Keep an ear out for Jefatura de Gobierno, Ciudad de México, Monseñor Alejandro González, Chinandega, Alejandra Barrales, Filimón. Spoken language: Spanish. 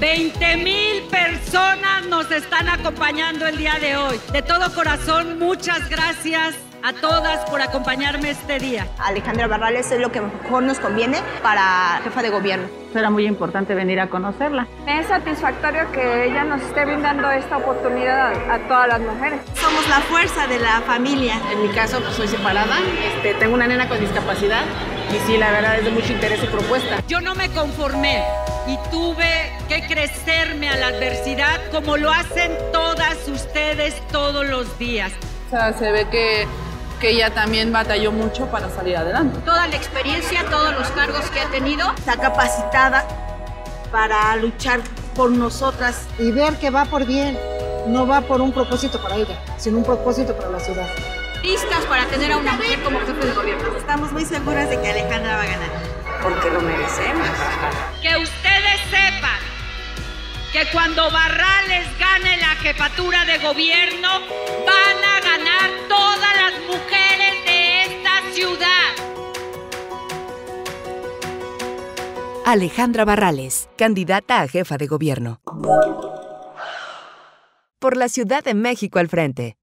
20,000 personas nos están acompañando el día de hoy. De todo corazón, muchas gracias a todas por acompañarme este día. Alejandra Barrales es lo que mejor nos conviene para jefa de gobierno. Era muy importante venir a conocerla. Es satisfactorio que ella nos esté brindando esta oportunidad a todas las mujeres. Somos la fuerza de la familia. En mi caso, pues, soy separada, tengo una nena con discapacidad y sí, la verdad es de mucho interés y propuesta. Yo no me conformé y tuve que crecerme a la adversidad como lo hacen todas ustedes todos los días. O sea, se ve que ella también batalló mucho para salir adelante. Toda la experiencia, todos los cargos que ha tenido. Está capacitada para luchar por nosotras y ver que va por bien. No va por un propósito para ella, sino un propósito para la ciudad. Listas para tener a una mujer como jefe de gobierno. Estamos muy seguras de que Alejandra va a ganar. Porque lo merecemos. Que ustedes sepan que cuando Barrales gane la jefatura de gobierno, van a ganar todas las mujeres de esta ciudad. Alejandra Barrales, candidata a jefa de gobierno. Por la Ciudad de México al frente.